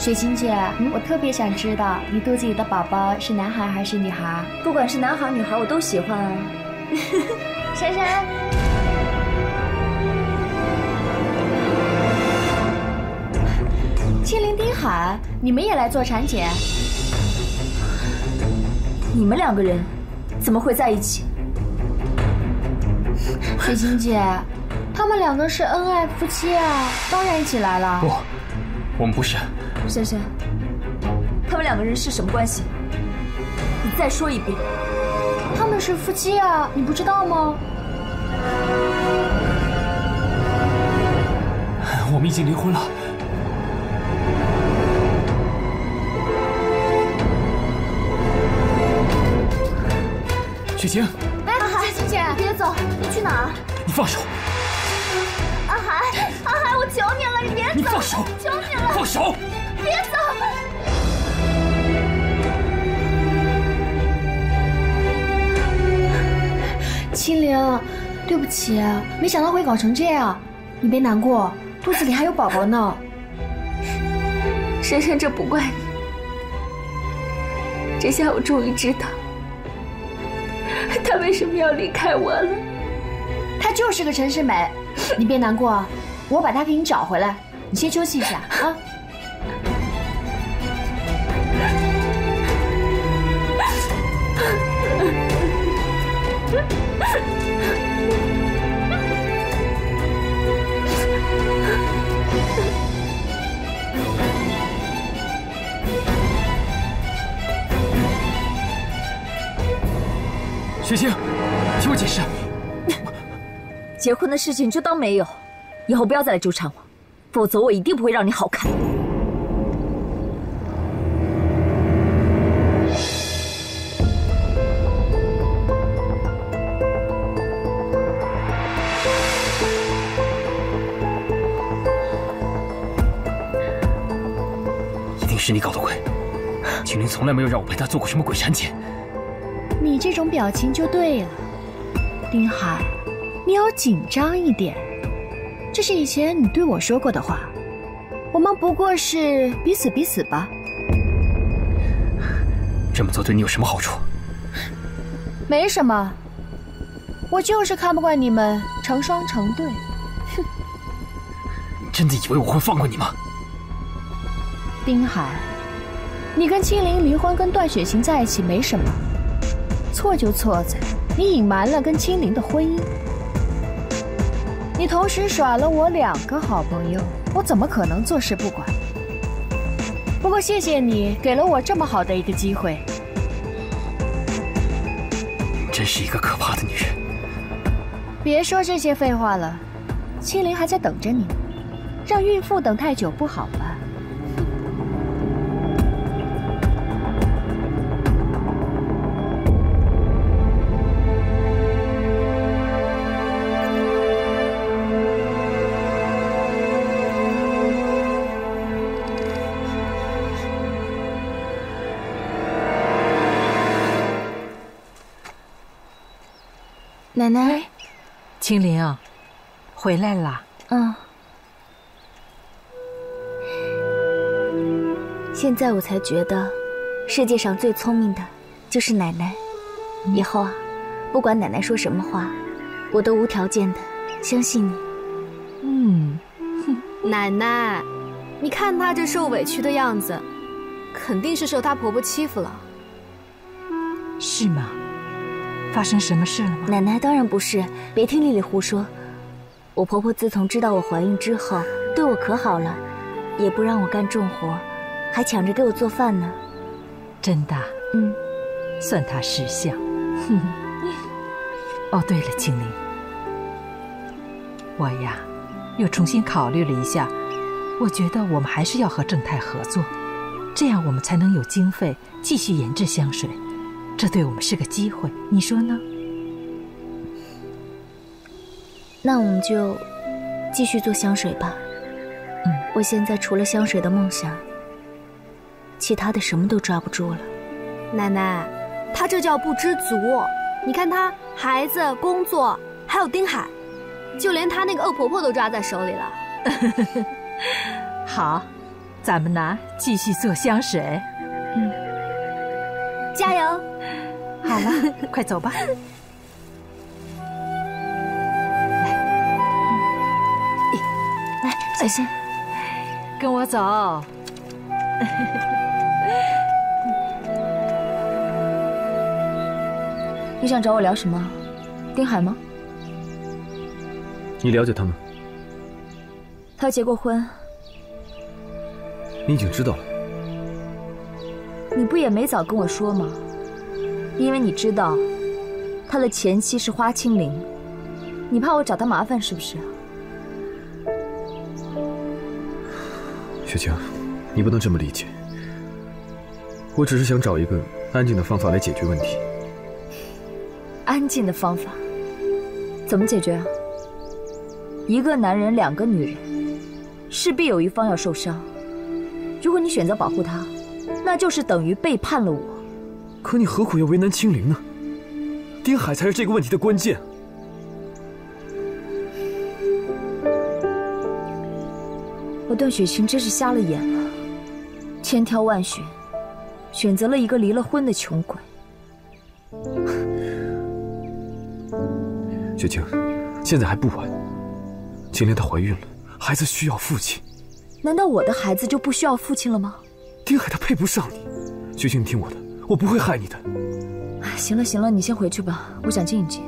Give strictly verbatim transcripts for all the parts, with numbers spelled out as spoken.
雪晴姐，嗯、我特别想知道你肚子里的宝宝是男孩还是女孩？不管是男孩女孩，我都喜欢啊。珊珊，青灵丁海，你们也来做产检？你们两个人怎么会在一起？雪晴姐，他们两个是恩爱夫妻啊，当然一起来了。不，我们不是。 珊珊，他们两个人是什么关系？你再说一遍，他们是夫妻啊，你不知道吗？我们已经离婚了。雪晴，哎，阿海，姐姐，别走，你去哪儿？你放手！阿海，阿海，我求你了，你别走！你放手！求你了！放手！ 别走！青灵，对不起，没想到会搞成这样。你别难过，肚子里还有宝宝呢。珊珊，这不怪你。这下我终于知道，他为什么要离开我了。他就是个陈世美，你别难过，我把他给你找回来。你先休息一下啊。 雪晴，听我解释，结婚的事情就当没有，以后不要再来纠缠我，否则我一定不会让你好看。 是你搞的鬼，青灵从来没有让我陪她做过什么鬼产检。你这种表情就对了，丁海，你要紧张一点。这是以前你对我说过的话，我们不过是彼此彼此吧。这么做对你有什么好处？没什么，我就是看不惯你们成双成对。哼！你真的以为我会放过你吗？ 丁海，你跟青灵离婚，跟段雪晴在一起没什么，错就错在你隐瞒了跟青灵的婚姻，你同时耍了我两个好朋友，我怎么可能坐视不管？不过谢谢你给了我这么好的一个机会，真是一个可怕的女人。别说这些废话了，青灵还在等着你，让孕妇等太久不好吧？ 奶奶，青灵，回来啦。嗯，现在我才觉得，世界上最聪明的就是奶奶。以后啊，不管奶奶说什么话，我都无条件的相信你。嗯，奶奶，你看她这受委屈的样子，肯定是受她婆婆欺负了。是吗？ 发生什么事了吗？奶奶，当然不是，别听丽丽胡说。我婆婆自从知道我怀孕之后，对我可好了，也不让我干重活，还抢着给我做饭呢。真的？嗯，算她识相。哼。哦，对了，青灵，我呀，又重新考虑了一下，我觉得我们还是要和正泰合作，这样我们才能有经费继续研制香水。 这对我们是个机会，你说呢？那我们就继续做香水吧。嗯，我现在除了香水的梦想，其他的什么都抓不住了。奶奶，她这叫不知足。你看她孩子、工作，还有丁海，就连她那个恶婆婆都抓在手里了。好，咱们呢继续做香水。嗯，加油！好了，快走吧。 小心，跟我走。你想找我聊什么？丁海吗？你了解他吗？他结过婚。你已经知道了。你不也没早跟我说吗？因为你知道，他的前妻是花青灵，你怕我找他麻烦是不是？ 雪晴，你不能这么理解。我只是想找一个安静的方法来解决问题。安静的方法，怎么解决啊？一个男人，两个女人，势必有一方要受伤。如果你选择保护他，那就是等于背叛了我。可你何苦要为难青灵呢？丁海才是这个问题的关键。 我段雪晴真是瞎了眼了，千挑万选，选择了一个离了婚的穷鬼。雪晴，现在还不晚。青莲她怀孕了，孩子需要父亲。难道我的孩子就不需要父亲了吗？丁海他配不上你。雪晴，你听我的，我不会害你的。行了行了，你先回去吧，我想静一静。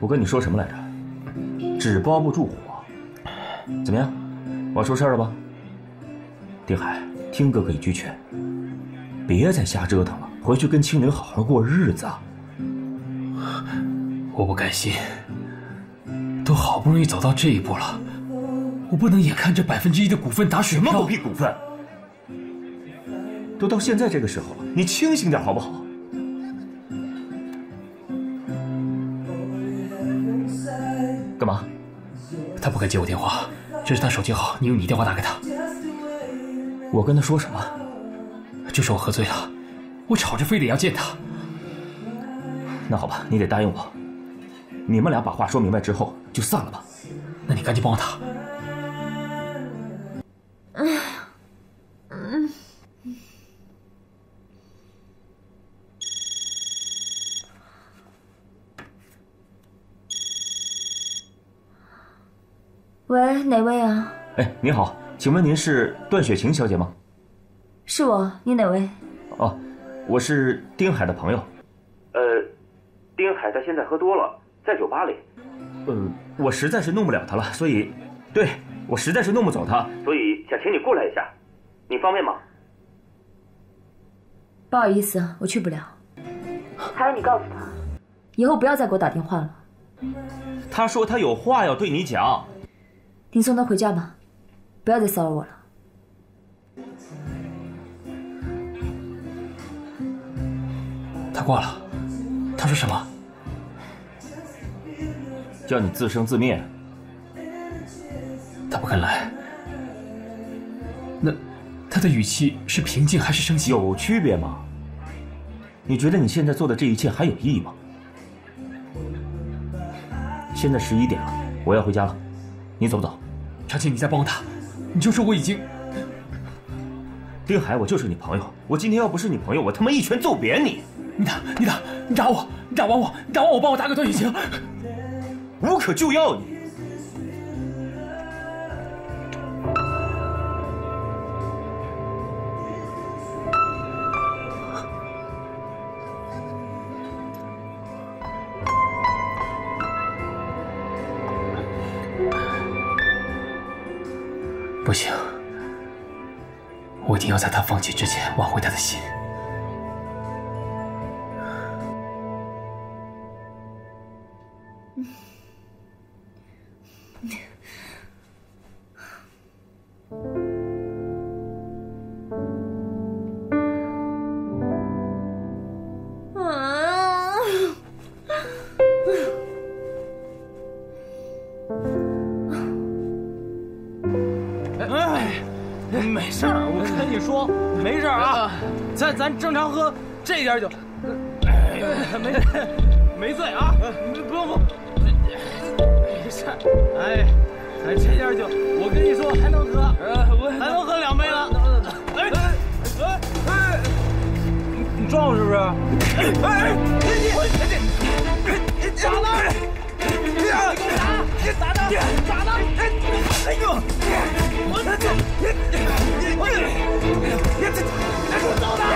我跟你说什么来着？纸包不住火。怎么样，我出事了吧？丁海，听哥哥一句劝，别再瞎折腾了，回去跟青灵好好过日子。我不甘心，都好不容易走到这一步了，我不能眼看着百分之一的股份打水漂。什么狗屁股份？都到现在这个时候了，你清醒点好不好？ 干嘛？他不敢接我电话，这是他手机号。你用你电话打给他。我跟他说什么？就是我喝醉了，我吵着非得要见他。那好吧，你得答应我，你们俩把话说明白之后就散了吧。那你赶紧帮我打。嗯嗯。喂，哪位啊？哎，您好，请问您是段雪晴小姐吗？是我，你哪位？哦，我是丁海的朋友。呃，丁海他现在喝多了，在酒吧里。嗯、呃，我实在是弄不了他了，所以，对我实在是弄不走他，所以想请你过来一下，你方便吗？不好意思，我去不了。还有，你告诉他，以后不要再给我打电话了。他说他有话要对你讲。 你送他回家吧，不要再骚扰我了。他挂了，他说什么？叫你自生自灭。他不肯来，那他的语气是平静还是生气？有区别吗？你觉得你现在做的这一切还有意义吗？现在十一点了，我要回家了，你走不走？ 长青，你再帮我打，你就说我已经。丁海，我就是你朋友，我今天要不是你朋友，我他妈一拳揍扁你！你打，你打，你打我，你打完我，你打完我，帮我打个段雪晴，无可救药你。不行，我一定要在他放弃之前挽回他的心。在咱正常喝这点酒，哎呀，没没醉啊，不用不，没事，哎，这点酒，我跟你说还能喝，还能喝两杯了，哎哎哎，你撞我是不是？哎，你咋了？你给我打！你咋的？咋的？哎呦！我这这，我这这，我揍他！啊！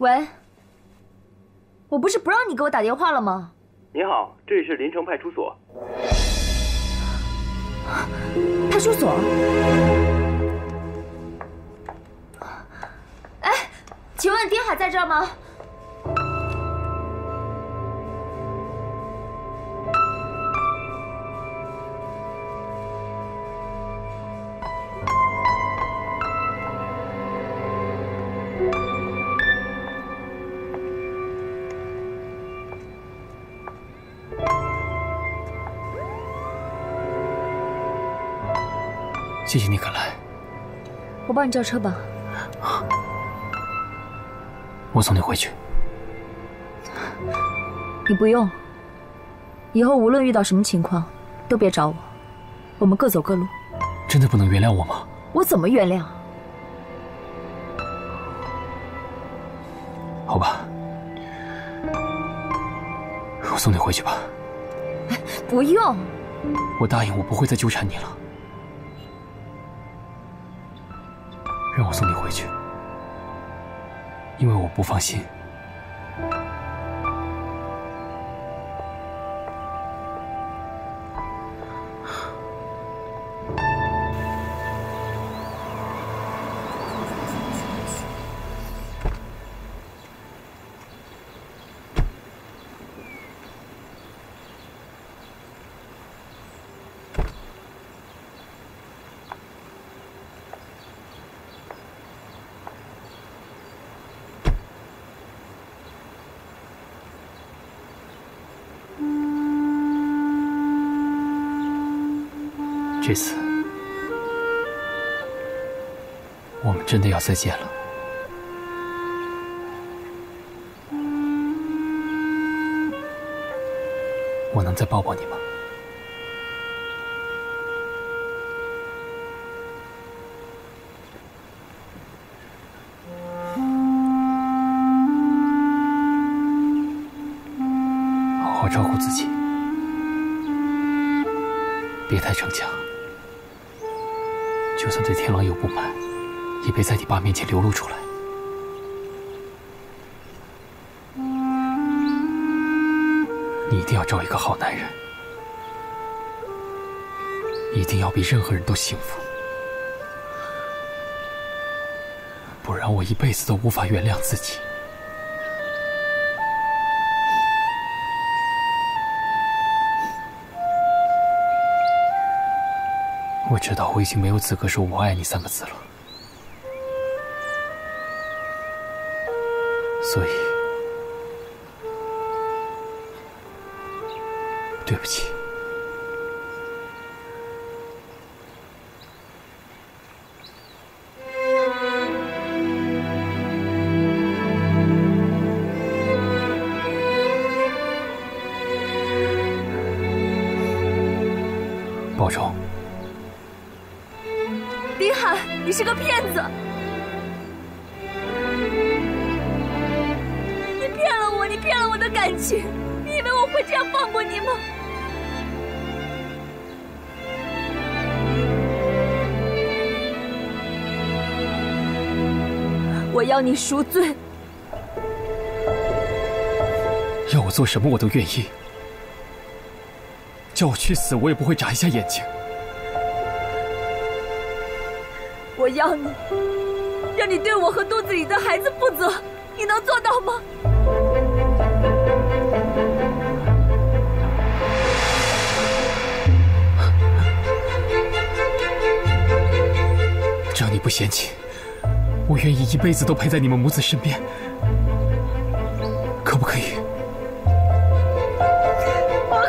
喂，我不是不让你给我打电话了吗？你好，这里是林城派出所。派出所？哎，请问丁海在这儿吗？谢谢你赶来，我帮你叫车吧。我送你回去。你不用，以后无论遇到什么情况，都别找我，我们各走各路。真的不能原谅我吗？我怎么原谅？好吧，我送你回去吧。不用。我答应我不会再纠缠你了。 让我送你回去，因为我不放心。这次，我们真的要再见了。我能再抱抱你吗？好好照顾自己，别太逞强。 就算对天狼有不满，也别在你爸面前流露出来。你一定要找一个好男人，一定要比任何人都幸福，不然我一辈子都无法原谅自己。 我知道我已经没有资格说"我爱你"三个字了，所以对不起。保重。 林海，你是个骗子！你骗了我，你骗了我的感情！你以为我会这样放过你吗？我要你赎罪！要我做什么我都愿意，叫我去死，我也不会眨一下眼睛。我要你，让你对我和肚子里的孩子负责，你能做到吗？ 只要你不嫌弃，我愿意一辈子都陪在你们母子身边，可不可以？我恨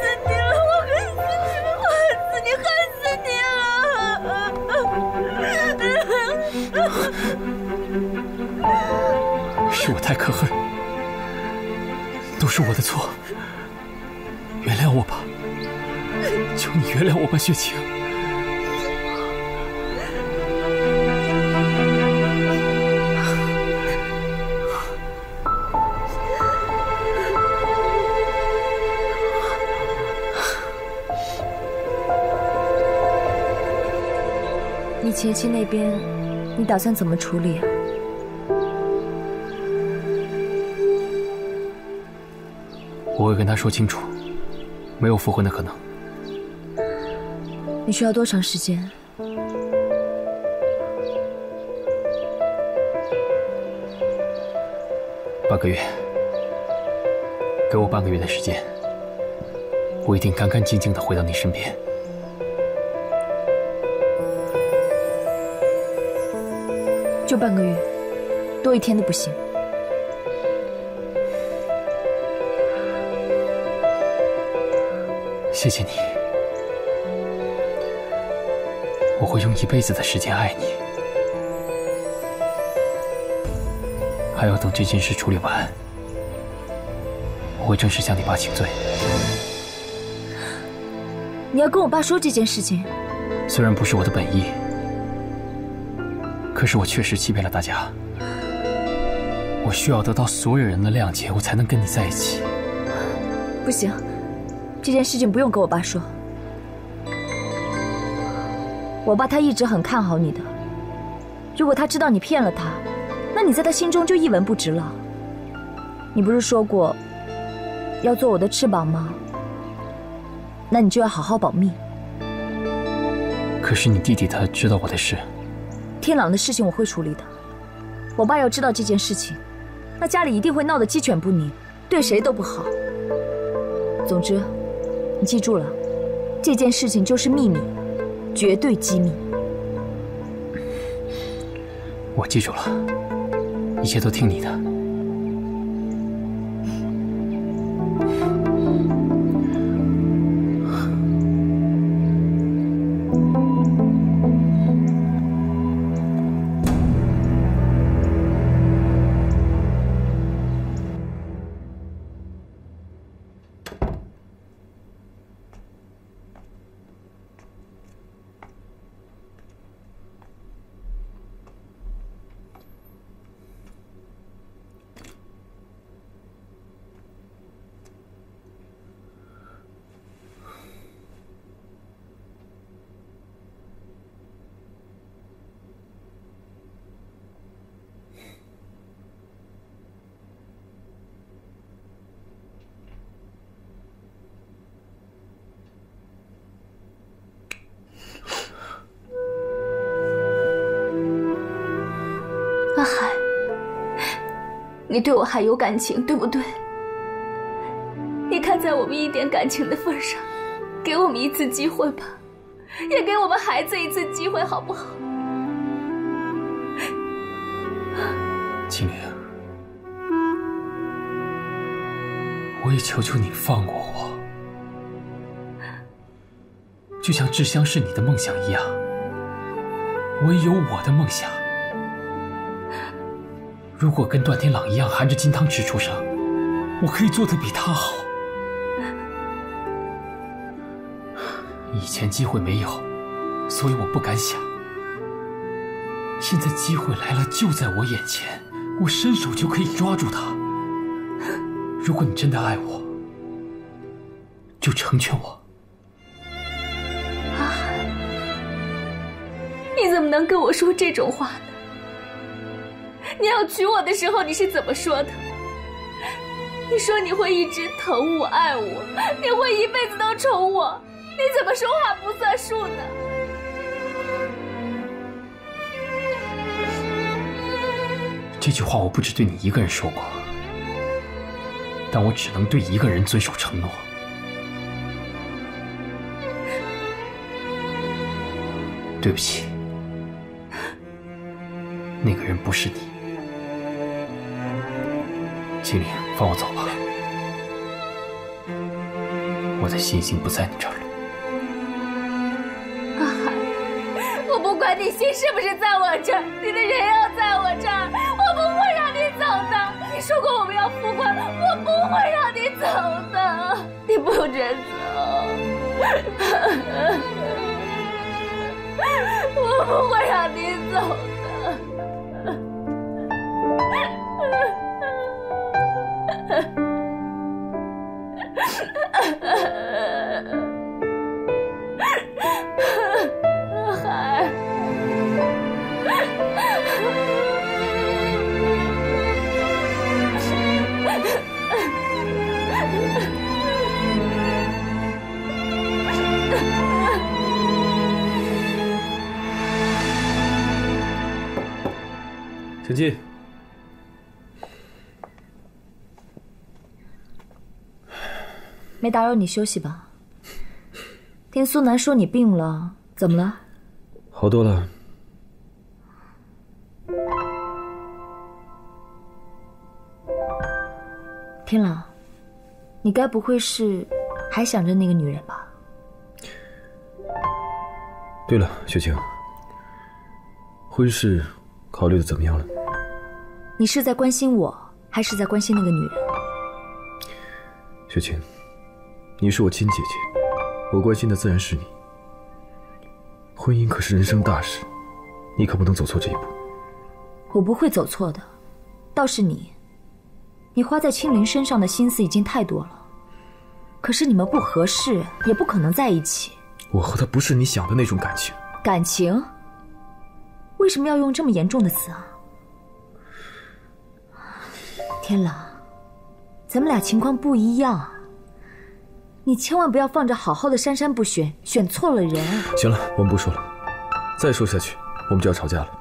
死你了！我恨死你！我恨死你！恨死你了！是我太可恨，都是我的错，原谅我吧，求你原谅我吧，雪晴。 你前妻那边，你打算怎么处理啊？我会跟他说清楚，没有复婚的可能。你需要多长时间？半个月，给我半个月的时间，我一定干干净净的回到你身边。 就半个月，多一天都不行。谢谢你，我会用一辈子的时间爱你。还要等这件事处理完，我会正式向你爸请罪。你要跟我爸说这件事情？虽然不是我的本意。 可是我确实欺骗了大家，我需要得到所有人的谅解，我才能跟你在一起。不行，这件事情不用跟我爸说。我爸他一直很看好你的，如果他知道你骗了他，那你在他心中就一文不值了。你不是说过要做我的翅膀吗？那你就要好好保密。可是你弟弟他知道我的事。 天朗的事情我会处理的，我爸要知道这件事情，那家里一定会闹得鸡犬不宁，对谁都不好。总之，你记住了，这件事情就是秘密，绝对机密。我记住了，一切都听你的。你对我还有感情，对不对？你看在我们一点感情的份上，给我们一次机会吧，也给我们孩子一次机会，好不好？青灵，我也求求你放过我，就像志香是你的梦想一样，我也有我的梦想。 如果跟段天朗一样含着金汤匙出生，我可以做得比他好。以前机会没有，所以我不敢想。现在机会来了，就在我眼前，我伸手就可以抓住他。如果你真的爱我，就成全我。阿海，你怎么能跟我说这种话呢？ 你要娶我的时候，你是怎么说的？你说你会一直疼我、爱我，你会一辈子都宠我，你怎么说话不算数呢？这句话我不止对你一个人说过，但我只能对一个人遵守承诺。 对不起，那个人不是你。经理，放我走吧，我的心已经不在你这儿了。阿海，我不管你心是不是在我这儿，你的人要在我这儿，我不会让你走的。你说过我们要复婚，我不会让你走的，你不准走。我不会让你走的，阿海。请进。没打扰你休息吧？听苏南说你病了，怎么了？好多了。天朗，你该不会是还想着那个女人吧？对了，雪清，婚事考虑的怎么样了？ 你是在关心我，还是在关心那个女人？雪清，你是我亲姐姐，我关心的自然是你。婚姻可是人生大事，你可不能走错这一步。我不会走错的，倒是你，你花在青灵身上的心思已经太多了。可是你们不合适，也不可能在一起。我和他不是你想的那种感情。感情？为什么要用这么严重的词啊？ 天朗，咱们俩情况不一样，你千万不要放着好好的珊珊不选，选错了人。行了，我们不说了，再说下去我们就要吵架了。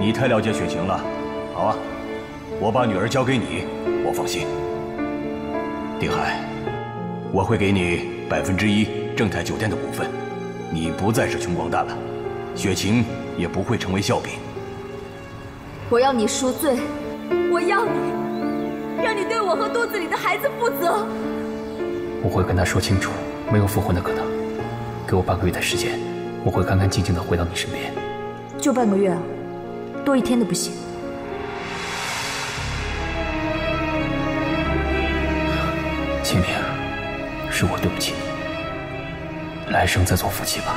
你太了解雪晴了，好啊，我把女儿交给你，我放心。定海，我会给你百分之一正泰酒店的股份，你不再是穷光蛋了，雪晴也不会成为笑柄。我要你赎罪，我要你，让你对我和肚子里的孩子负责。我会跟他说清楚，没有复婚的可能，给我半个月的时间，我会干干净净的回到你身边。就半个月啊？ 多一天都不行。清平，是我对不起你，来生再做夫妻吧。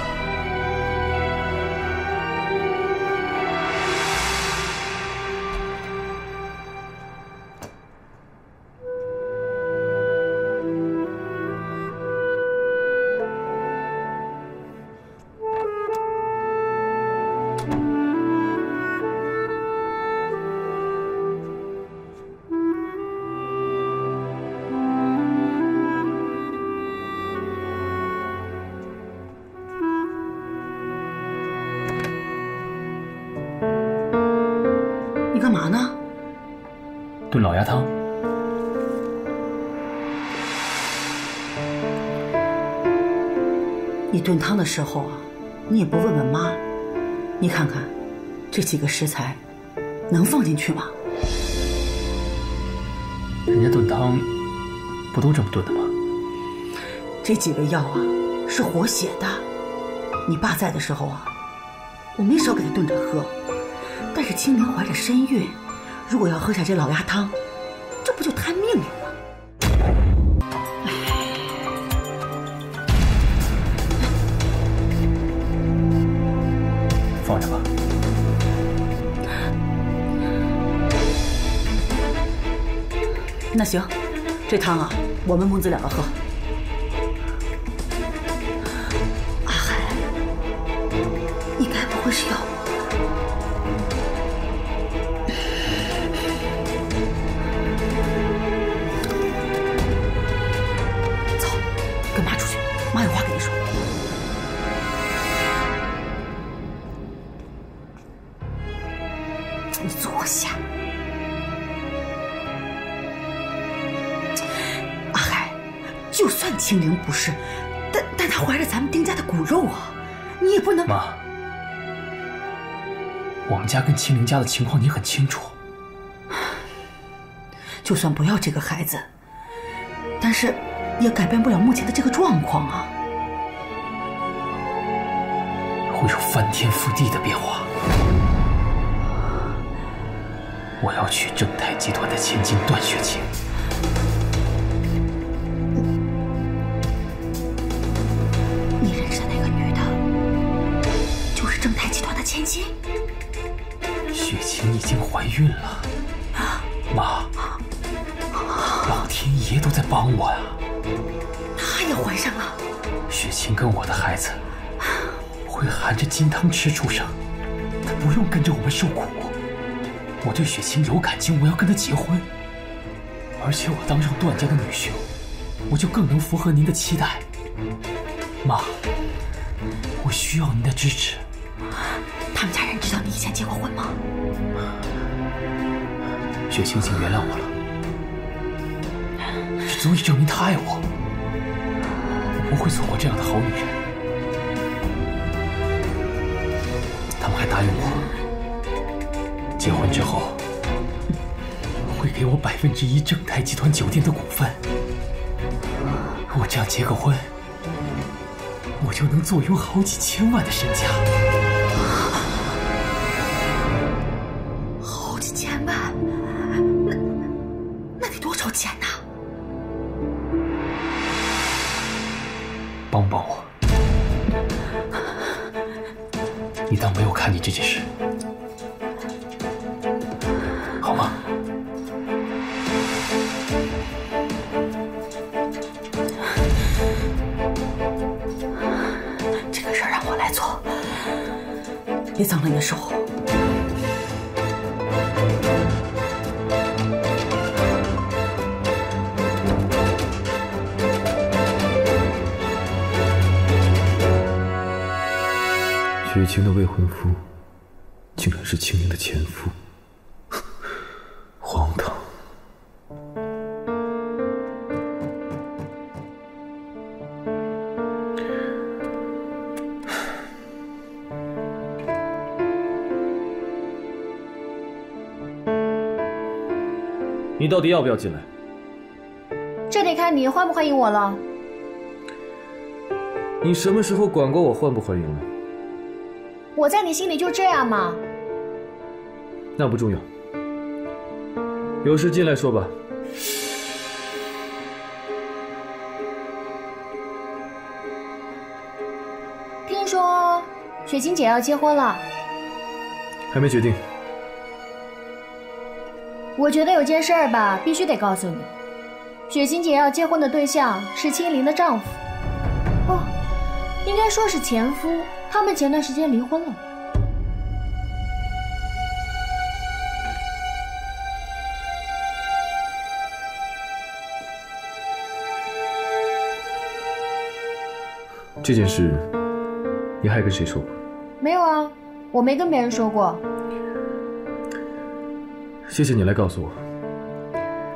炖老鸭汤，你炖汤的时候啊，你也不问问妈，你看看这几个食材能放进去吗？人家炖汤不都这么炖的吗？这几味药啊是活血的，你爸在的时候啊，我没少给他炖着喝，但是清明怀着身孕。如果要喝下这老鸭汤，这不就摊命了吗？哎，放下吧。那行，这汤啊，我们母子两个喝。 不是要走，跟妈出去，妈有话跟你说。你坐下。阿海，就算清零不是，但但他怀着咱们丁家的骨肉啊，你也不能。妈。 我们家跟清灵家的情况你很清楚，就算不要这个孩子，但是也改变不了目前的这个状况啊，会有翻天覆地的变化。我要去正泰集团的千金段雪晴。 雪晴已经怀孕了，妈，老天爷都在帮我呀！她也怀上了。雪晴跟我的孩子会含着金汤匙出生，她不用跟着我们受苦。我对雪晴有感情，我要跟她结婚，而且我当上段家的女婿，我就更能符合您的期待。妈，我需要您的支持。 他们家人知道你以前结过婚吗？雪晴，请原谅我了，这足以证明她爱我。我不会错过这样的好女人。他们还答应我，结婚之后会给我百分之一正泰集团酒店的股份。我这样结个婚，我就能坐拥好几千万的身家。 帮帮我！你当没有看见这件事，好吗？这个事儿让我来做，别脏了你的手。 雪晴的未婚夫，竟然是清明的前夫，荒唐！你到底要不要进来？这得看你欢不欢迎我了。你什么时候管过我欢不欢迎了？ 我在你心里就这样嘛？那不重要，有事进来说吧。听说雪晴姐要结婚了，还没决定。我觉得有件事儿吧，必须得告诉你，雪晴姐要结婚的对象是清林的丈夫，哦，应该说是前夫。 他们前段时间离婚了。这件事，你还跟谁说过？没有啊，我没跟别人说过。谢谢你来告诉我。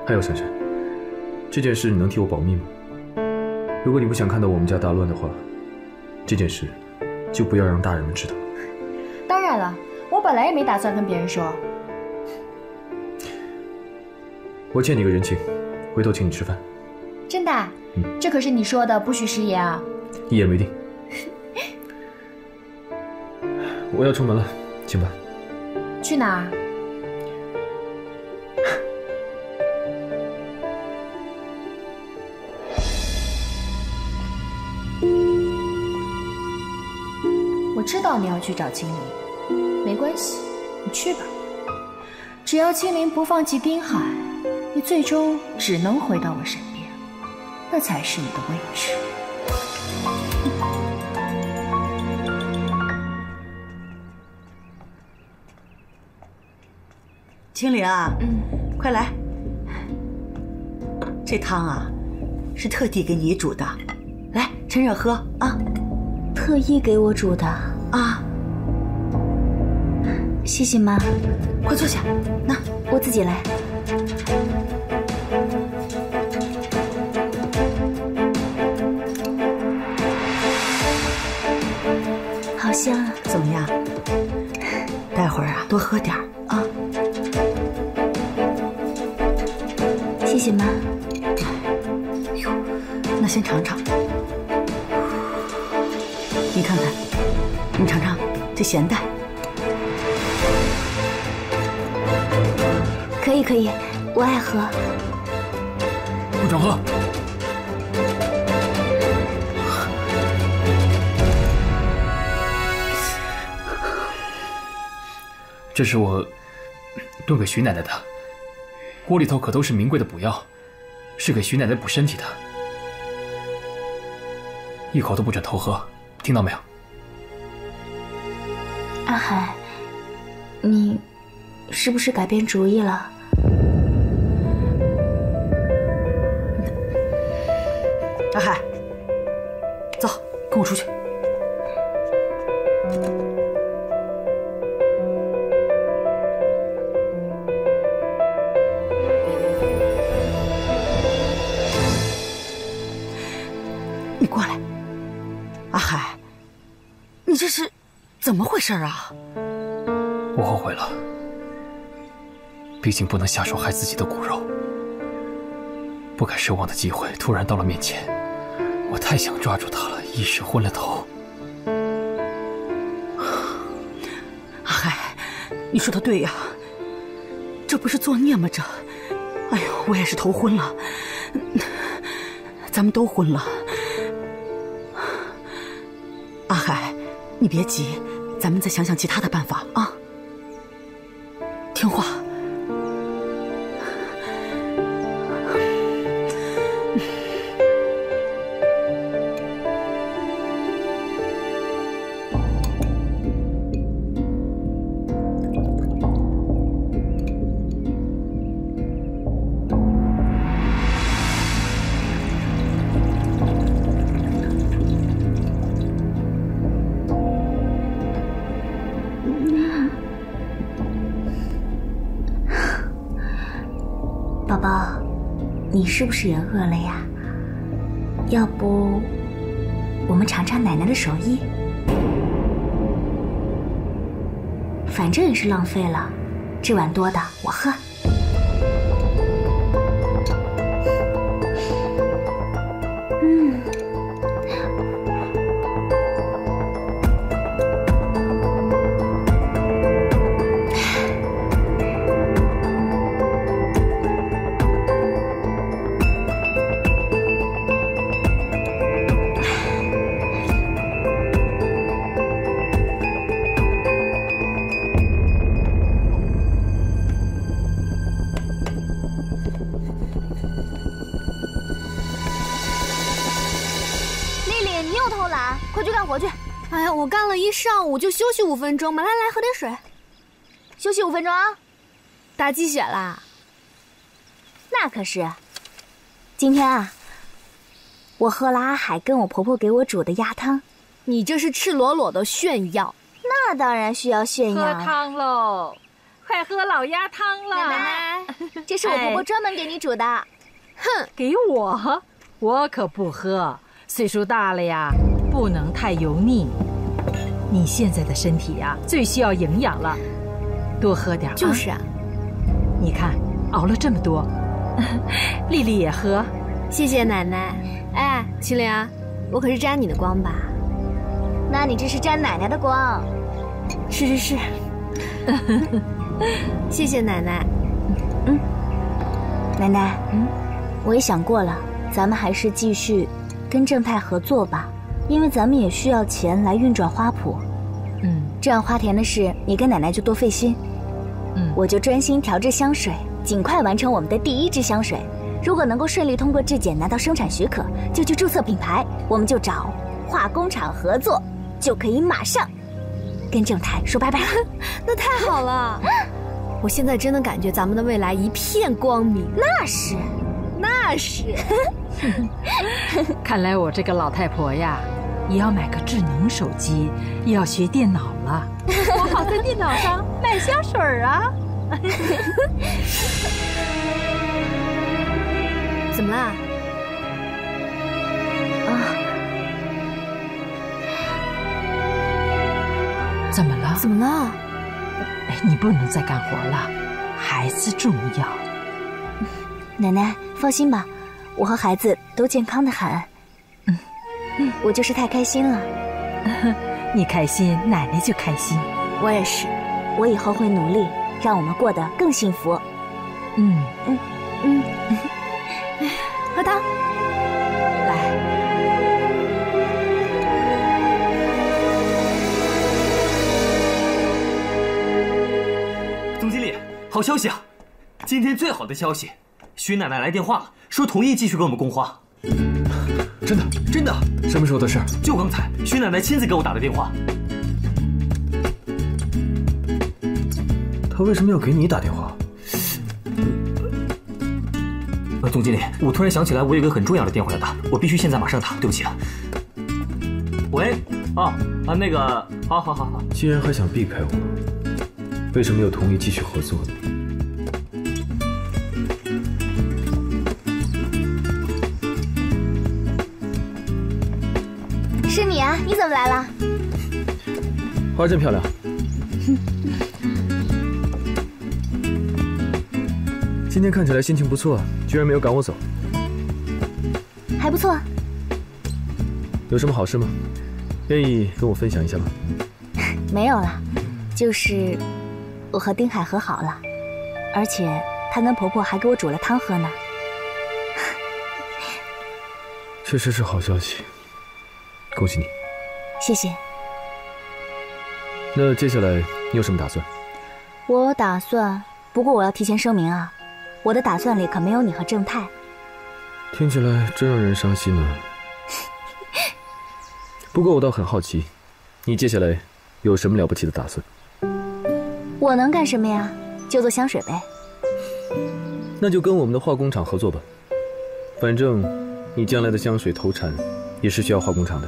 还有珊珊，这件事你能替我保密吗？如果你不想看到我们家大乱的话，这件事。 就不要让大人们知道。当然了，我本来也没打算跟别人说。我欠你个人情，回头请你吃饭。真的？嗯，这可是你说的，不许食言啊！一言为定。我要出门了，请吧。去哪儿？我知道你要去找青灵，没关系，你去吧。只要青灵不放弃滨海，你最终只能回到我身边，那才是你的位置。青灵啊，嗯，快来，这汤啊，是特地给你煮的，来，趁热喝啊。 特意给我煮的啊！谢谢妈，快坐下，那我自己来。好香啊！怎么样？待会儿啊，多喝点儿啊！谢谢妈。哎呦，那先尝尝。 你看看，你尝尝这咸淡。可以可以，我爱喝。部长喝。这是我炖给徐奶奶的，锅里头可都是名贵的补药，是给徐奶奶补身体的，一口都不准偷喝。 听到没有，阿海，你是不是改变主意了？阿海，走，跟我出去。你过来。 阿海，你这是怎么回事啊？我后悔了，毕竟不能下手害自己的骨肉。不敢奢望的机会突然到了面前，我太想抓住他了，一时昏了头。阿海，你说的对呀，这不是作孽吗？这，哎呦，我也是头昏了，咱们都昏了。 阿海，你别急，咱们再想想其他的办法啊。听话。你是不是也饿了呀？要不我们尝尝奶奶的手艺？反正也是浪费了，这碗多的我喝。嗯，我干了一上午，就休息五分钟嘛。来来，喝点水，休息五分钟啊。打鸡血啦？那可是。今天啊，我喝了阿海跟我婆婆给我煮的鸭汤。你这是赤裸裸的炫耀。那当然需要炫耀。喝汤喽，快喝老鸭汤了。奶奶，这是我婆婆专门给你煮的。哎、哼，给我，我可不喝。岁数大了呀，不能太油腻。 你现在的身体呀、啊，最需要营养了，多喝点、啊。就是啊，你看熬了这么多，丽丽也喝，谢谢奶奶。哎，秦玲，我可是沾你的光吧？那你这是沾奶奶的光。是是是，谢谢奶奶。嗯，奶奶，嗯，我也想过了，咱们还是继续跟正泰合作吧。 因为咱们也需要钱来运转花圃，嗯，这样花田的事你跟奶奶就多费心。嗯，我就专心调制香水，尽快完成我们的第一支香水。如果能够顺利通过质检拿到生产许可，就去注册品牌，我们就找化工厂合作，就可以马上跟正太说拜拜。那太好了。 我现在真的感觉咱们的未来一片光明。那是，那是。看来我这个老太婆呀，也要买个智能手机，也要学电脑了。我好在电脑上卖香水啊！怎么啦？啊？怎么了？怎么了？ 你不能再干活了，孩子重要。奶奶放心吧，我和孩子都健康的很。嗯嗯，我就是太开心了。你开心，奶奶就开心。我也是，我以后会努力，让我们过得更幸福。嗯嗯嗯，喝汤。 好消息啊！今天最好的消息，徐奶奶来电话了，说同意继续给我们供花。真的，真的？什么时候的事？就刚才，徐奶奶亲自给我打的电话。她为什么要给你打电话？呃，总经理，我突然想起来，我有一个很重要的电话要打，我必须现在马上打。对不起啊。喂，啊啊，那个，好好好好。既然还想避开我。 为什么又同意继续合作呢？是你啊，你怎么来了？花真漂亮。今天看起来心情不错啊，居然没有赶我走。还不错。有什么好事吗？愿意跟我分享一下吗？没有了，就是。 我和丁海和好了，而且她跟婆婆还给我煮了汤喝呢。确实是好消息，恭喜你。谢谢。那接下来你有什么打算？我打算，不过我要提前声明啊，我的打算里可没有你和正太。听起来真让人伤心呢。不过我倒很好奇，你接下来有什么了不起的打算？ 我能干什么呀？就做香水呗。那就跟我们的化工厂合作吧，反正你将来的香水投产也是需要化工厂的。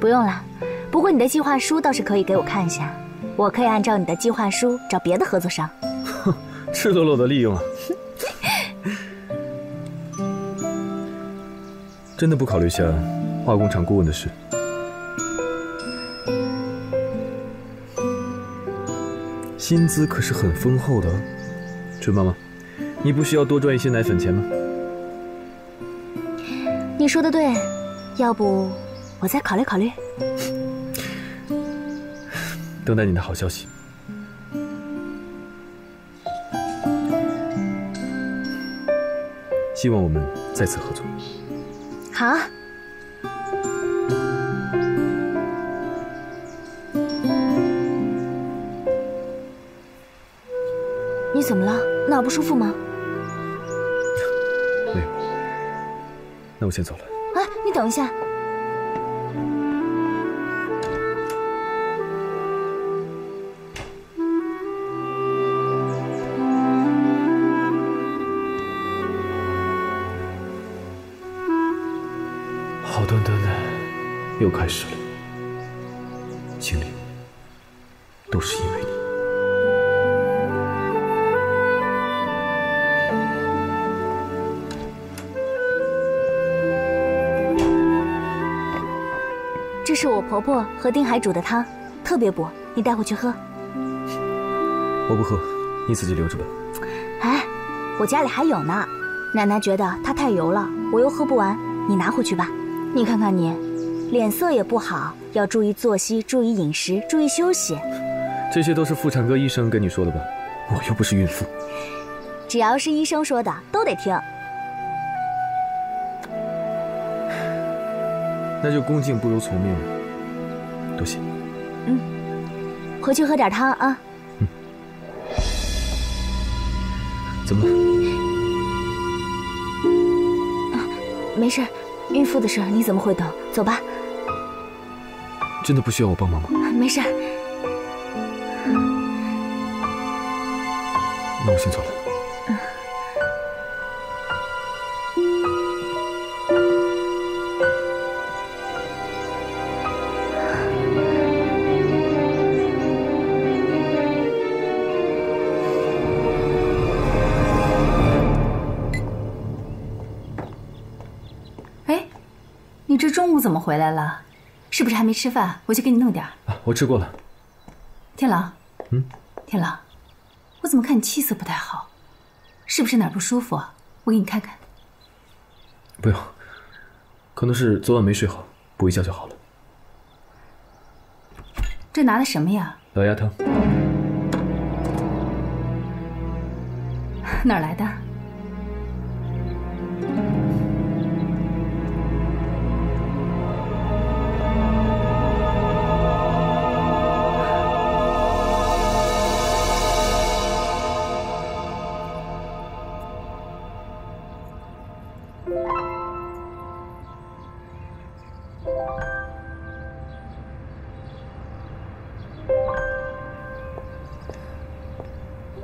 不用了，不过你的计划书倒是可以给我看一下，我可以按照你的计划书找别的合作商。哼，赤裸裸的利用啊！真的不考虑一下化工厂顾问的事？ 薪资可是很丰厚的，春妈妈，你不需要多赚一些奶粉钱吗？你说的对，要不我再考虑考虑。等待你的好消息。希望我们再次合作。好。 你怎么了？哪不舒服吗？没有。那我先走了。哎，你等一下。好端端的，又开始了。经理，都是因为你。 这是我婆婆和丁海煮的汤，特别补，你带回去喝。我不喝，你自己留着吧。哎，我家里还有呢。奶奶觉得它太油了，我又喝不完，你拿回去吧。你看看你，脸色也不好，要注意作息，注意饮食，注意休息。这些都是妇产科医生跟你说的吧？我又不是孕妇。只要是医生说的，都得听。 那就恭敬不如从命了，多谢。嗯，回去喝点汤啊。嗯。怎么了？啊，没事，孕妇的事你怎么会懂？走吧。真的不需要我帮忙吗？没事。那我先走了。 你这中午怎么回来了？是不是还没吃饭？我去给你弄点儿。啊，我吃过了。天狼，嗯，天狼，我怎么看你气色不太好？是不是哪儿不舒服啊？我给你看看。不用，可能是昨晚没睡好，补一觉就好了。这拿的什么呀？老鸭汤。哪儿来的？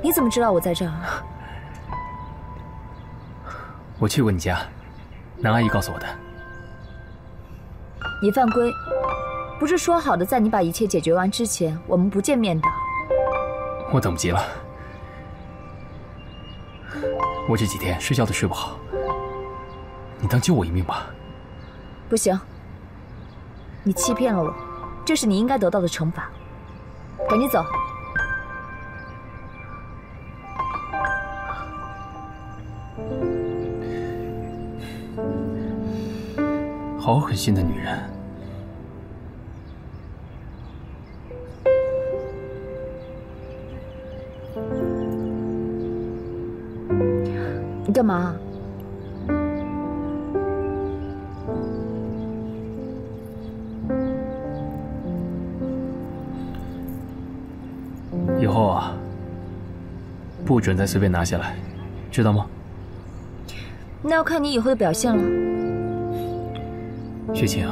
你怎么知道我在这儿？我去过你家，南阿姨告诉我的。你犯规，不是说好的在你把一切解决完之前，我们不见面的？我等不及了，我这几天睡觉都睡不好。 你当救我一命吧！不行，你欺骗了我，这是你应该得到的惩罚。赶紧走！好狠心的女人！你干嘛？ 以后啊，不准再随便拿下来，知道吗？那要看你以后的表现了。雪晴，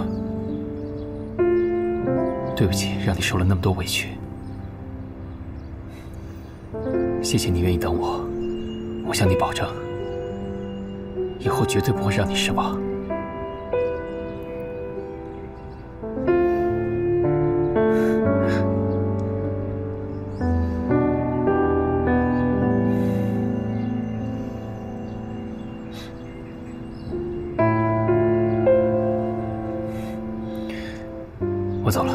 对不起，让你受了那么多委屈。谢谢你愿意等我，我向你保证，以后绝对不会让你失望。 我走了。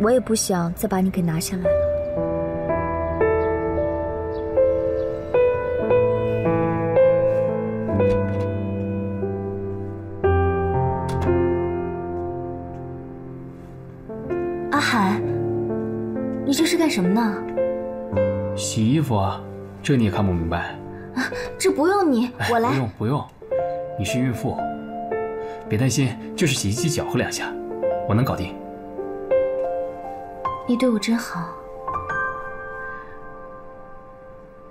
我也不想再把你给拿下来了。 啊，这你也看不明白啊！这不用你，我来。不用不用，你是孕妇，别担心，就是洗衣机搅和两下，我能搞定。你对我真好。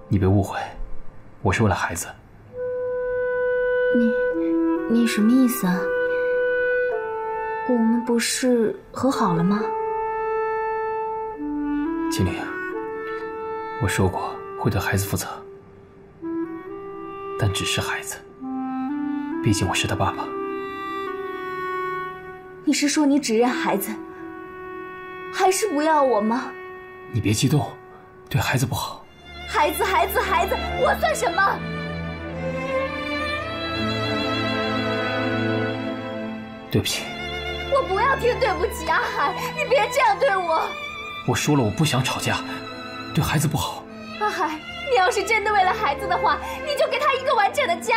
你别误会，我是为了孩子。你，你什么意思啊？我们不是和好了吗？秦岭。 我说过会对孩子负责，但只是孩子，毕竟我是他爸爸。你是说你只认孩子，还是不要我吗？你别激动，对孩子不好。孩子，孩子，孩子，我算什么？对不起。我不要听对不起，阿海，你别这样对我。我说了，我不想吵架。 对孩子不好，阿海，你要是真的为了孩子的话，你就给他一个完整的家。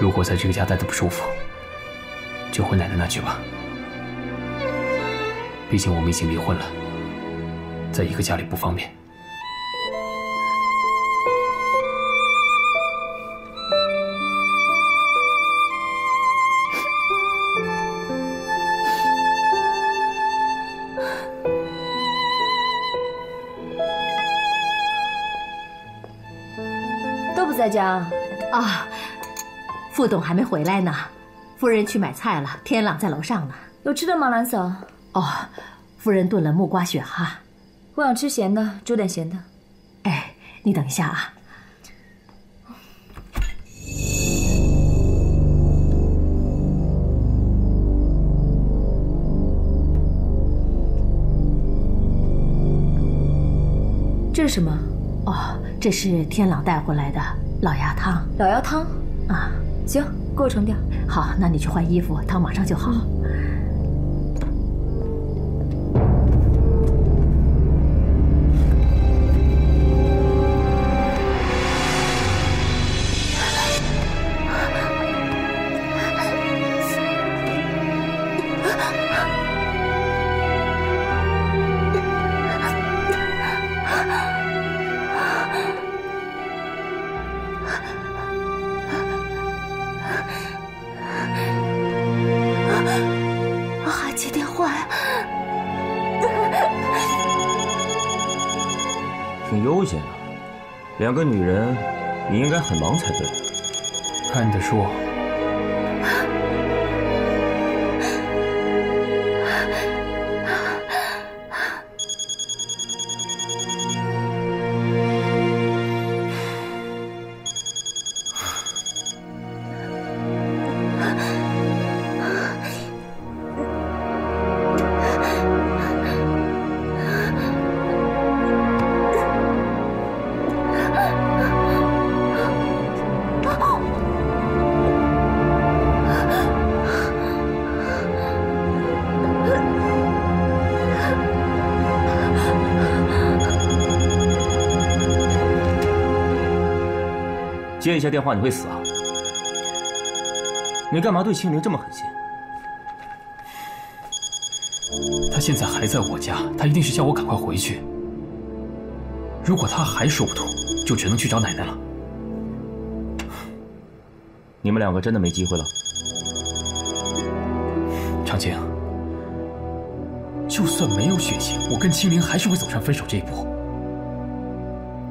如果在这个家待的不舒服，就回奶奶那去吧。毕竟我们已经离婚了，在一个家里不方便。都不在家啊？啊，副董还没回来呢，夫人去买菜了，天朗在楼上呢。有吃的吗，兰嫂？ 哦，夫人炖了木瓜雪蛤，我想吃咸的，煮点咸的。哎，你等一下啊。这是什么？哦，这是天朗带回来的老鸭汤。老鸭汤啊，行，给我盛点。好，那你去换衣服，汤马上就好。嗯 两个女人，你应该很忙才对。看你的书，接一下电话你会死啊！你干嘛对青灵这么狠心？他现在还在我家，他一定是叫我赶快回去。如果他还说不通，就只能去找奶奶了。你们两个真的没机会了？长青，就算没有血腥，我跟青灵还是会走上分手这一步。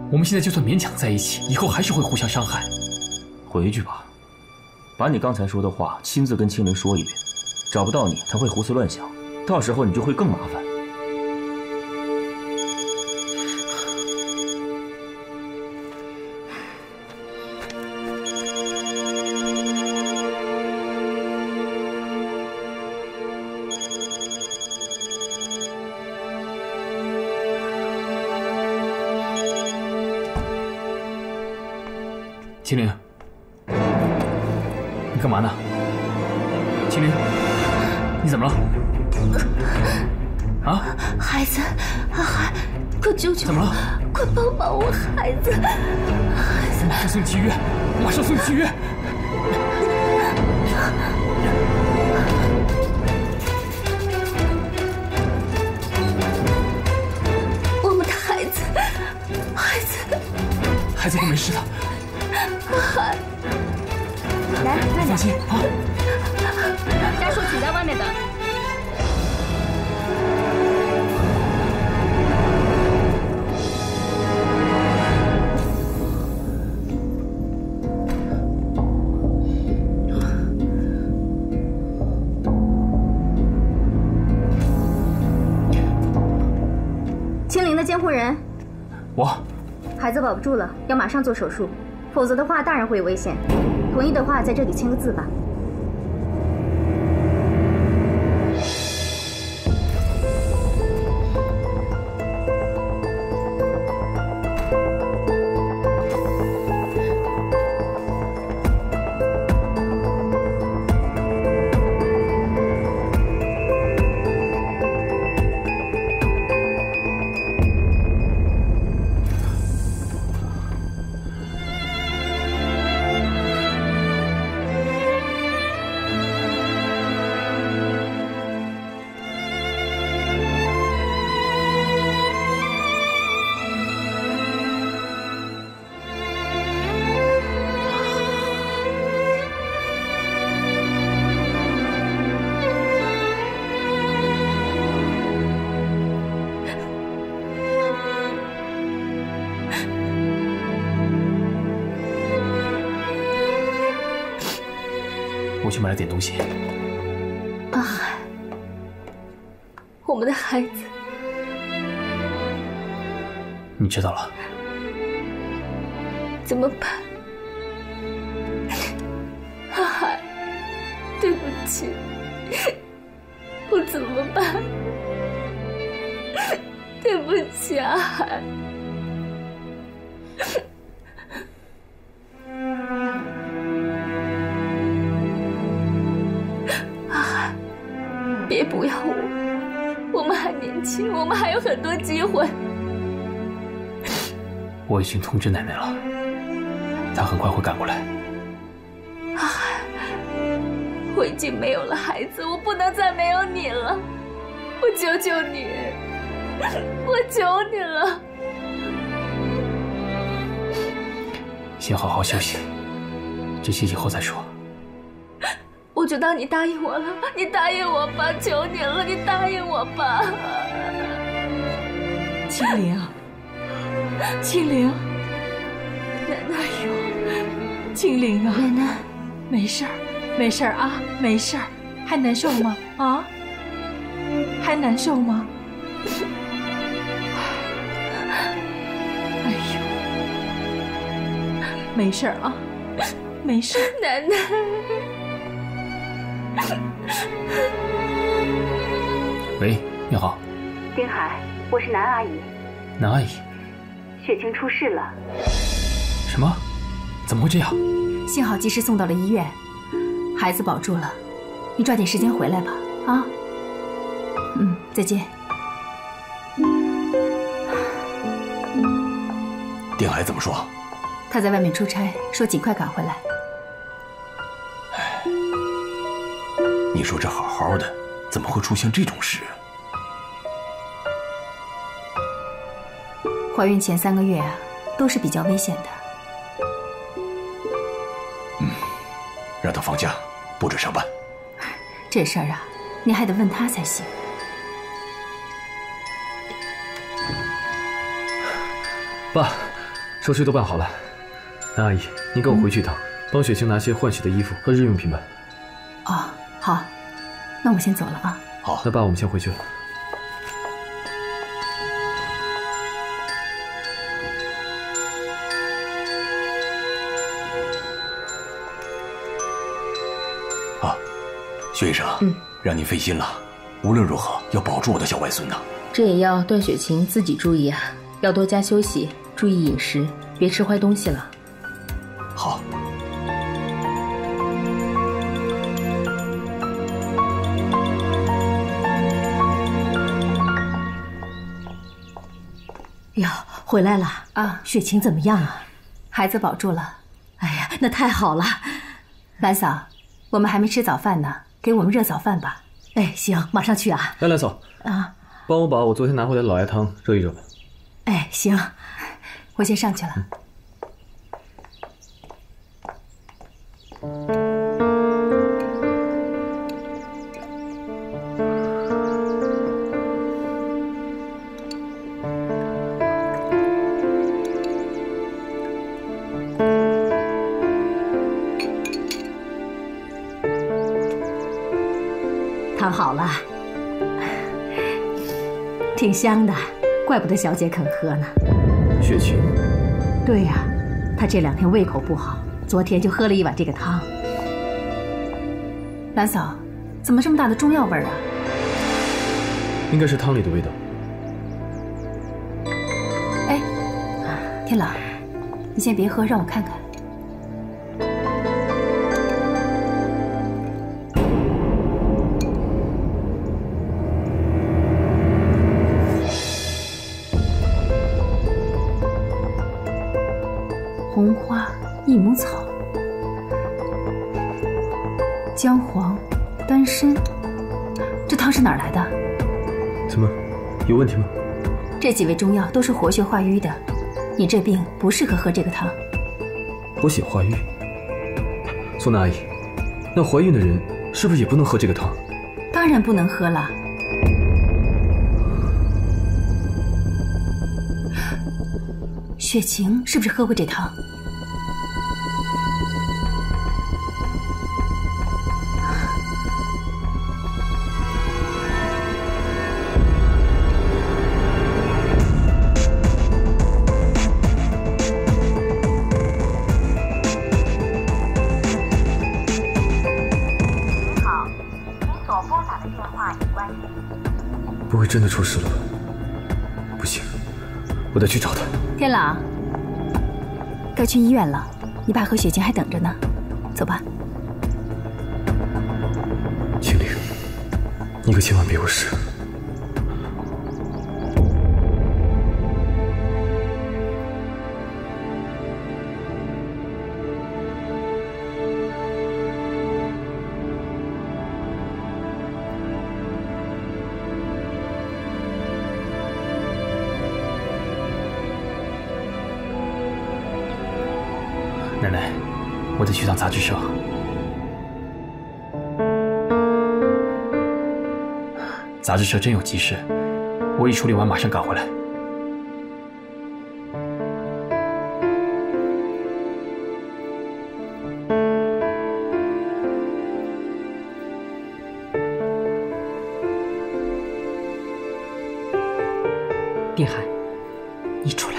我们现在就算勉强在一起，以后还是会互相伤害。回去吧，把你刚才说的话亲自跟青灵说一遍。找不到你，他会胡思乱想，到时候你就会更麻烦。青灵，你干嘛呢？青灵，你怎么了？啊！孩子，孩，快救救我！怎么了？快帮帮我，孩子！孩子，马上送你去医院！马上送你去医院！我们的孩子，孩子，孩子会没事的。 来，慢点。好，家属请在外面等。青灵的监护人，我。孩子保不住了，要马上做手术。 否则的话，大人会有危险。同意的话，在这里签个字吧。去买了点东西。阿海，我们的孩子，你知道了，怎么办？阿海，对不起，我怎么办？对不起，阿海。 别不要我，我们还年轻，我们还有很多机会。我已经通知奶奶了，她很快会赶过来。阿海，我已经没有了孩子，我不能再没有你了，我求求你，我求你了。先好好休息，这些以后再说。 我就当你答应我了，你答应我吧，求你了，你答应我吧。青灵，青灵，奶奶，哎呦，青灵啊，奶奶，没事儿，没事儿啊，没事儿，还难受吗？啊，还难受吗？哎呦，没事儿啊，没事儿，奶奶。 喂，你好，丁海，我是南阿姨。南阿姨，雪晴出事了。什么？怎么会这样？幸好及时送到了医院，孩子保住了。你抓紧时间回来吧，啊。嗯，再见。丁海怎么说？他在外面出差，说尽快赶回来。 你说这好好的，怎么会出现这种事？怀孕前三个月啊，都是比较危险的。嗯，让她放假，不准上班。这事儿啊，你还得问她才行。爸，手续都办好了。南阿姨，您跟我回去一趟，嗯、帮雪晴拿些换洗的衣服和日用品吧。哦。 好，那我先走了啊。好，那爸，我们先回去了。啊，薛医生，嗯，让您费心了。无论如何，要保住我的小外孙呐。这也要段雪晴自己注意啊，要多加休息，注意饮食，别吃坏东西了。好。 哟，回来了啊！雪晴怎么样啊？孩子保住了。哎呀，那太好了！兰嫂，我们还没吃早饭呢，给我们热早饭吧。哎，行，马上去啊！来，兰嫂啊，帮我把我昨天拿回来的老鸭汤热一热吧。哎，行，我先上去了。嗯 好了，挺香的，怪不得小姐肯喝呢。雪晴，对呀、啊，她这两天胃口不好，昨天就喝了一碗这个汤。兰嫂，怎么这么大的中药味儿啊？应该是汤里的味道。哎，天朗，你先别喝，让我看看。 红花益母草、姜黄、丹参，这汤是哪儿来的？怎么，有问题吗？这几味中药都是活血化瘀的，你这病不适合喝这个汤。活血化瘀，宋娜阿姨，那怀孕的人是不是也不能喝这个汤？当然不能喝了。雪晴是不是喝过这汤？所拨打的电话已关机。不会真的出事了吧？不行，我得去找他。天朗，该去医院了，你爸和雪晴还等着呢，走吧。秦岭，你可千万别有事。 奶奶，我得去趟杂剧社。杂志社真有急事，我一处理完马上赶回来。碧海，你出来。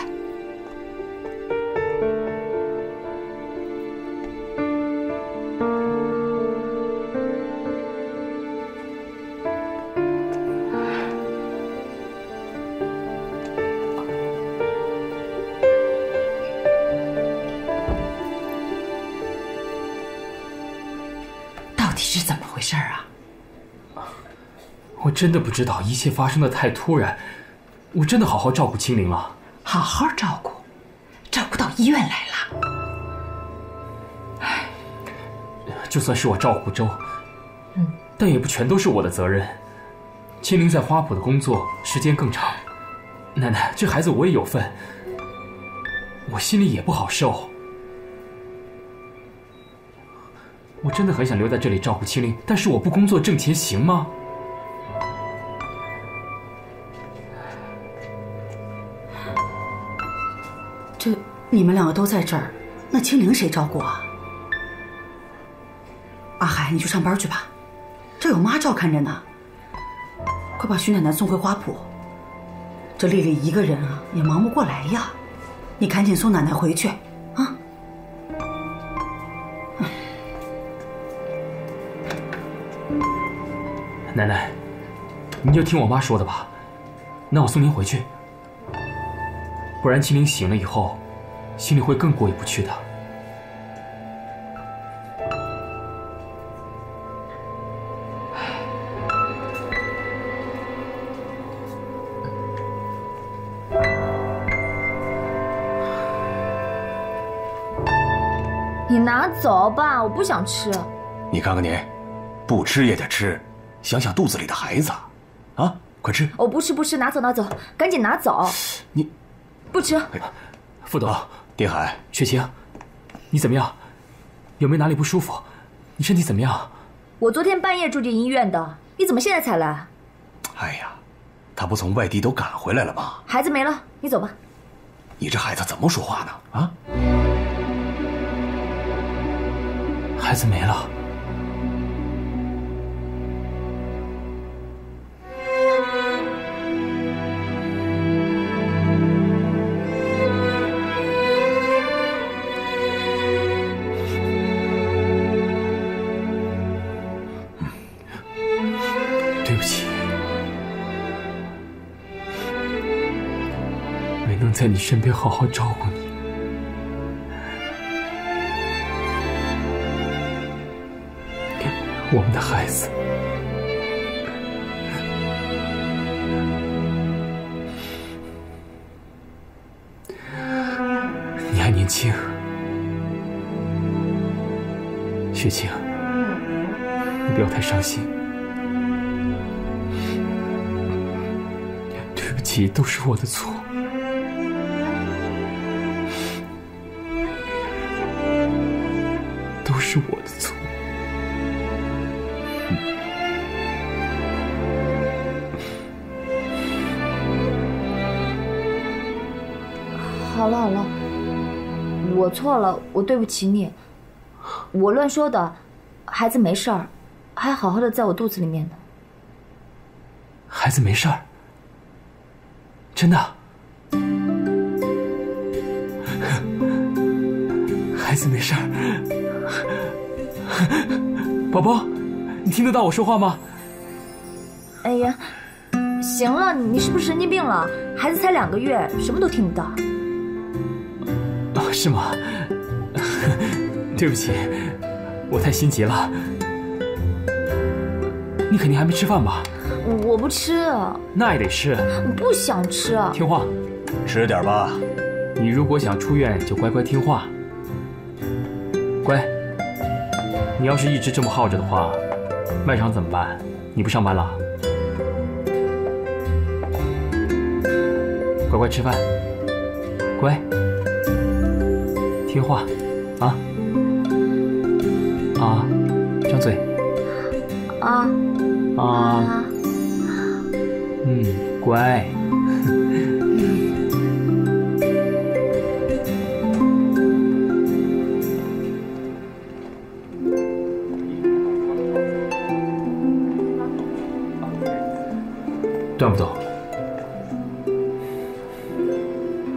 是怎么回事啊？我真的不知道，一切发生的太突然。我真的好好照顾青灵了，好好照顾，照顾到医院来了。唉，就算是我照顾周，嗯，但也不全都是我的责任。青灵在花圃的工作时间更长，奶奶，这孩子我也有份，我心里也不好受。 我真的很想留在这里照顾青灵，但是我不工作挣钱行吗？这你们两个都在这儿，那青灵谁照顾啊？阿海，你去上班去吧，这有妈照看着呢。快把徐奶奶送回花圃，这丽丽一个人啊也忙不过来呀，你赶紧送奶奶回去。 奶奶，您就听我妈说的吧。那我送您回去，不然秦灵醒了以后，心里会更过意不去的。你拿走吧，我不想吃。你看看你，不吃也得吃。 想想肚子里的孩子，啊，快吃！我不吃，不吃，拿走，拿走，赶紧拿走！你不吃，副董、丁海、雪晴，你怎么样？有没有哪里不舒服？你身体怎么样？我昨天半夜住进医院的，你怎么现在才来？哎呀，他不从外地都赶回来了吗？孩子没了，你走吧。你这孩子怎么说话呢？啊？孩子没了。 在你身边好好照顾你，我们的孩子。你还年轻，雪晴，你不要太伤心。对不起，都是我的错。 是我的错，好了好了，我错了，我对不起你，我乱说的，孩子没事儿，还好好的在我肚子里面呢。孩子没事儿，真的，孩子没事儿。 宝宝，你听得到我说话吗？哎呀，行了，你是不是神经病了？孩子才两个月，什么都听不到。哦，是吗？对不起，我太心急了。你肯定还没吃饭吧？我不吃。那也得吃。不想吃。听话，吃点吧。你如果想出院，就乖乖听话。乖，你要是一直这么耗着的话，外场怎么办？你不上班了？乖乖吃饭，乖，听话，啊啊，张嘴。啊啊，嗯，乖。断不动。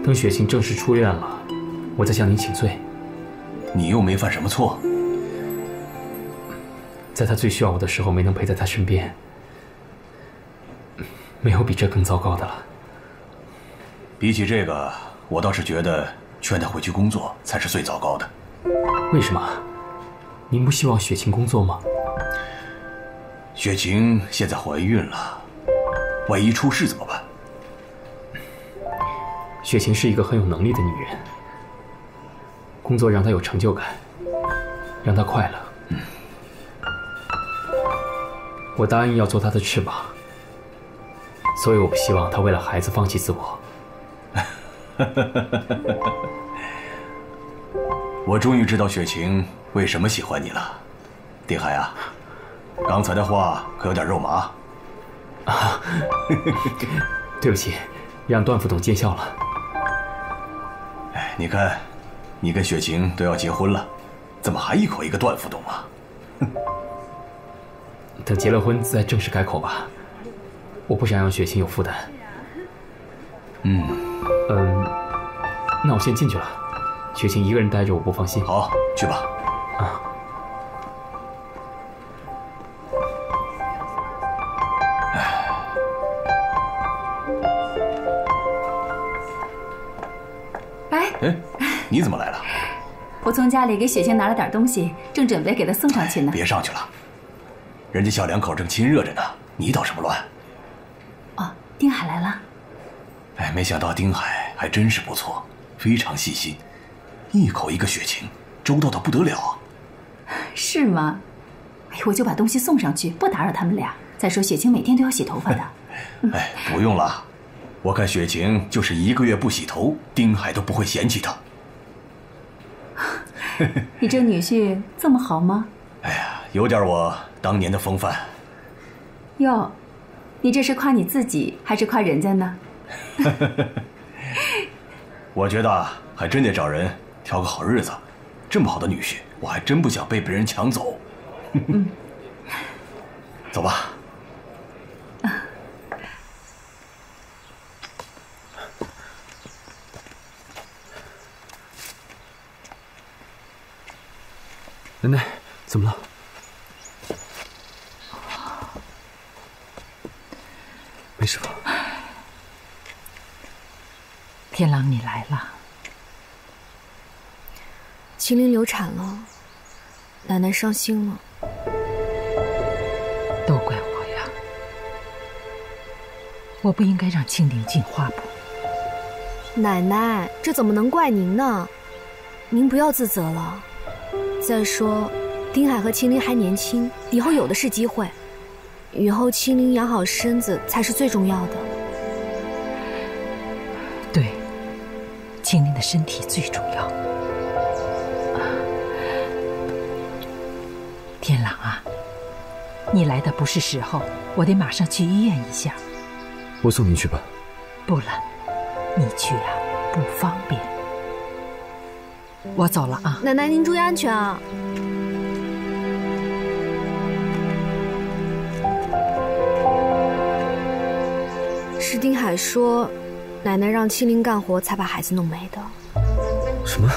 等雪晴正式出院了，我再向您请罪。你又没犯什么错。 在他最需要我的时候，没能陪在他身边，没有比这更糟糕的了。比起这个，我倒是觉得劝他回去工作才是最糟糕的。为什么？您不希望雪晴工作吗？雪晴现在怀孕了，万一出事怎么办？雪晴是一个很有能力的女人，工作让她有成就感，让她快乐。嗯。 我答应要做他的翅膀，所以我不希望他为了孩子放弃自我。我终于知道雪晴为什么喜欢你了，丁海啊，刚才的话可有点肉麻。啊，对不起，让段副总见笑了。哎，你看，你跟雪晴都要结婚了，怎么还一口一个段副总啊？ 等结了婚再正式改口吧，我不想让雪晴有负担。嗯嗯，那我先进去了，雪晴一个人待着我不放心。好，去吧。啊。哎，哎，哎，你怎么来了？我从家里给雪晴拿了点东西，正准备给她送上去呢。别上去了。 人家小两口正亲热着呢，你捣什么乱？哦，丁海来了。哎，没想到丁海还真是不错，非常细心，一口一个雪晴，周到的不得了啊。是吗？哎，我就把东西送上去，不打扰他们俩。再说雪晴每天都要洗头发的。哎，不用了，我看雪晴就是一个月不洗头，丁海都不会嫌弃她。你这女婿这么好吗？哎呀，有点我。 当年的风范。哟，你这是夸你自己还是夸人家呢？我觉得啊，还真得找人挑个好日子。这么好的女婿，我还真不想被别人抢走。嗯、走吧。奶奶，怎么了？ 没事吧？天狼，你来了。秦林流产了，奶奶伤心了。都怪我呀！我不应该让庆龄进花圃。奶奶，这怎么能怪您呢？您不要自责了。再说，丁海和秦林还年轻，以后有的是机会。 以后清灵养好身子才是最重要的。对，清灵的身体最重要。天朗啊，你来的不是时候，我得马上去医院一下。我送您去吧。不了，你去啊不方便。我走了啊，奶奶您注意安全啊。 是丁海说，奶奶让青灵干活才把孩子弄没的。什么？